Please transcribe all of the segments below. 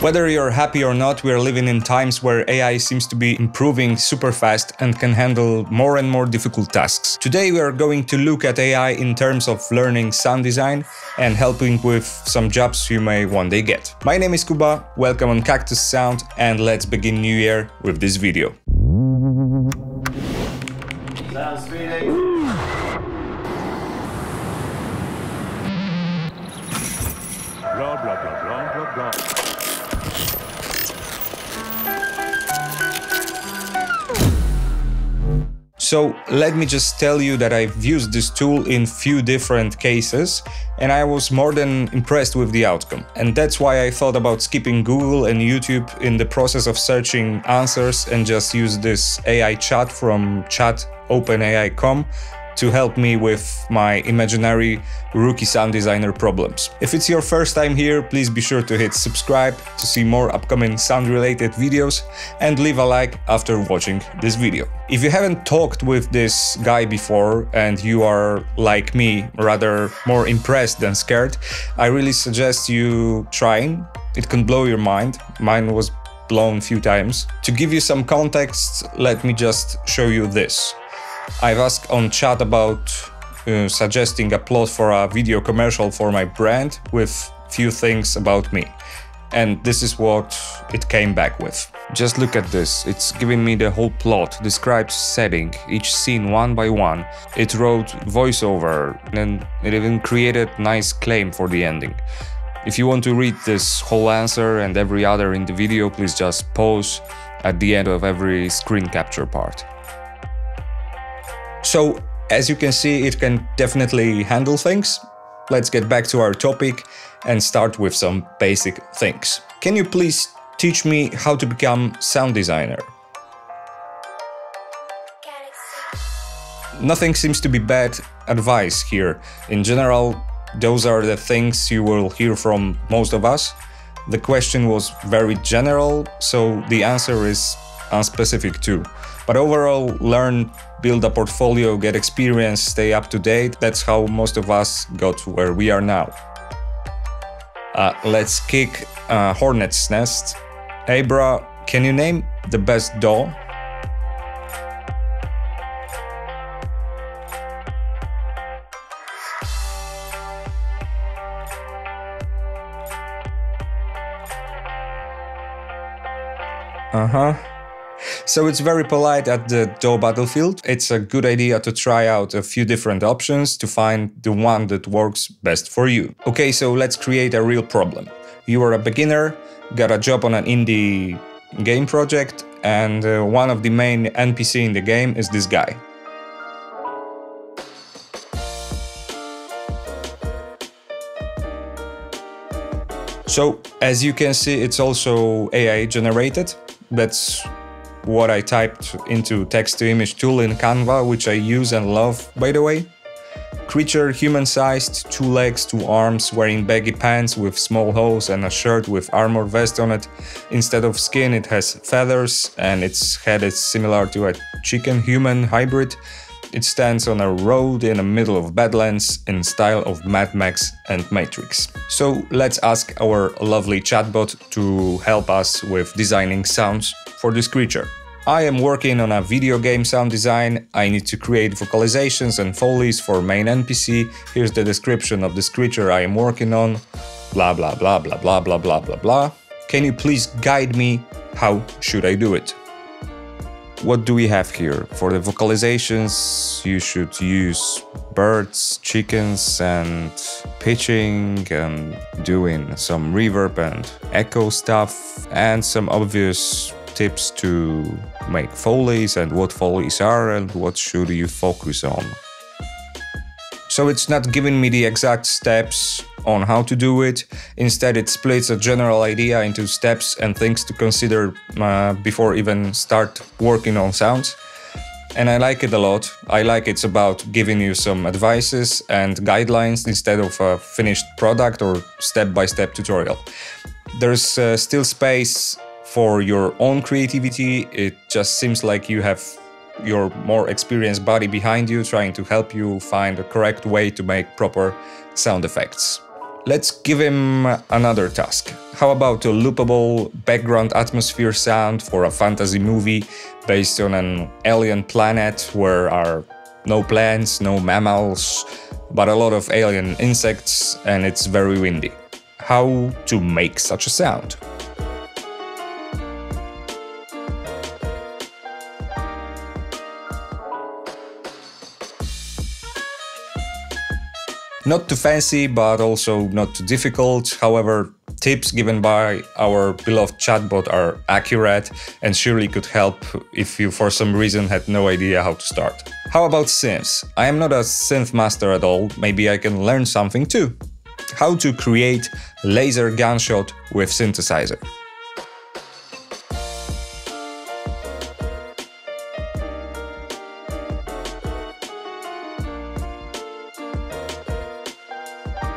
Whether you're happy or not, we are living in times where AI seems to be improving super fast and can handle more and more difficult tasks. Today we are going to look at AI in terms of learning sound design and helping with some jobs you may one day get. My name is Kuba, welcome on Cactus Sound, and let's begin New Year with this video. So let me just tell you that I've used this tool in few different cases and I was more than impressed with the outcome. And that's why I thought about skipping Google and YouTube in the process of searching answers and just use this AI chat from chat.openai.com to help me with my imaginary rookie sound designer problems. If it's your first time here, please be sure to hit subscribe to see more upcoming sound related videos and leave a like after watching this video. If you haven't talked with this guy before and you are, like me, rather more impressed than scared, I really suggest you trying. It can blow your mind. Mine was blown a few times. To give you some context, let me just show you this. I've asked on chat about suggesting a plot for a video commercial for my brand with few things about me. And this is what it came back with. Just look at this, it's giving me the whole plot, describes setting, each scene one by one. It wrote voiceover and it even created nice claim for the ending. If you want to read this whole answer and every other in the video, please just pause at the end of every screen capture part. So, as you can see, it can definitely handle things. Let's get back to our topic and start with some basic things. Can you please teach me how to become sound designer? Nothing seems to be bad advice here. In general, those are the things you will hear from most of us. The question was very general, so the answer is unspecific too. But overall, learn, build a portfolio, get experience, stay up to date. That's how most of us got to where we are now. Let's kick a hornet's nest. Hey bro, can you name the best DAW? So it's very polite at the DAW battlefield. It's a good idea to try out a few different options to find the one that works best for you. Okay, so let's create a real problem. You are a beginner, got a job on an indie game project, and one of the main NPC in the game is this guy. So, as you can see, it's also AI generated. That's what I typed into text-to-image tool in Canva, which I use and love, by the way. Creature human-sized, 2 legs, 2 arms, wearing baggy pants with small hose and a shirt with armor vest on it. Instead of skin, it has feathers and its head is similar to a chicken-human hybrid. It stands on a road in the middle of Badlands in style of Mad Max and Matrix. So let's ask our lovely chatbot to help us with designing sounds for this creature. I am working on a video game sound design. I need to create vocalizations and follies for main NPC. Here's the description of this creature I am working on. Blah, blah, blah, blah, blah, blah, blah, blah, blah. Can you please guide me? How should I do it? What do we have here? For the vocalizations, you should use birds, chickens, and pitching, and doing some reverb and echo stuff, and some obvious tips to make follies and what follies are and what should you focus on. So it's not giving me the exact steps on how to do it. Instead, it splits a general idea into steps and things to consider before even start working on sounds. And I like it a lot. I like it's about giving you some advices and guidelines instead of a finished product or step-by-step tutorial. There's still space for your own creativity. It just seems like you have your more experienced body behind you trying to help you find the correct way to make proper sound effects. Let's give him another task. How about a loopable background atmosphere sound for a fantasy movie based on an alien planet where are no plants, no mammals, but a lot of alien insects and it's very windy. How to make such a sound? Not too fancy, but also not too difficult. However, tips given by our beloved chatbot are accurate and surely could help if you for some reason had no idea how to start. How about synths? I am not a synth master at all, maybe I can learn something too. How to create laser gunshot with synthesizer.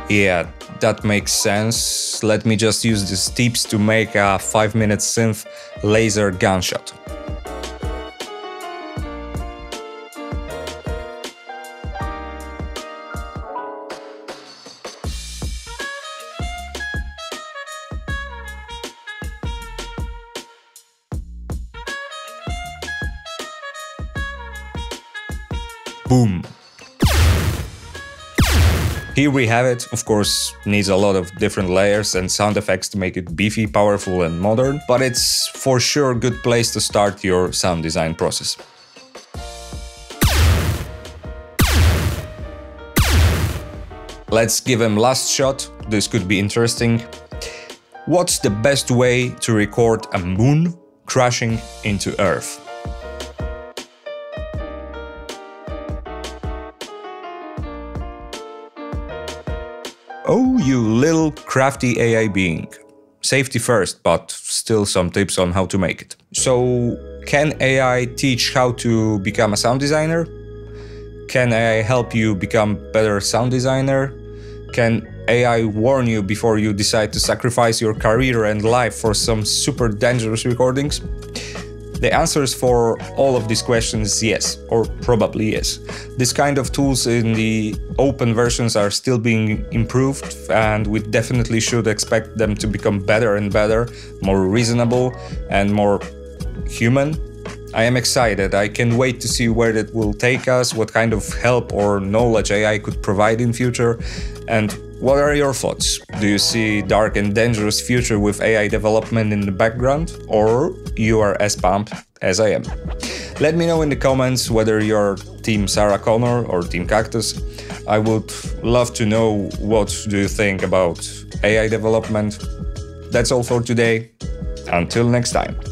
Yeah, that makes sense. Let me just use these tips to make a 5-minute synth laser gunshot. Boom. Here we have it, of course, needs a lot of different layers and sound effects to make it beefy, powerful and modern, but it's for sure a good place to start your sound design process. Let's give him last shot, this could be interesting. What's the best way to record a moon crashing into Earth? Oh, you little crafty AI being. Safety first, but still some tips on how to make it. So, can AI teach how to become a sound designer? Can AI help you become better sound designer? Can AI warn you before you decide to sacrifice your career and life for some super dangerous recordings? The answers for all of these questions is yes, or probably yes. This kind of tools in the open versions are still being improved and we definitely should expect them to become better and better, more reasonable and more human. I am excited, I can't wait to see where that will take us, what kind of help or knowledge AI could provide in future. And what are your thoughts? Do you see dark and dangerous future with AI development in the background, or you are as pumped as I am? Let me know in the comments whether you're Team Sarah Connor or Team Cactus. I would love to know what do you think about AI development. That's all for today. Until next time.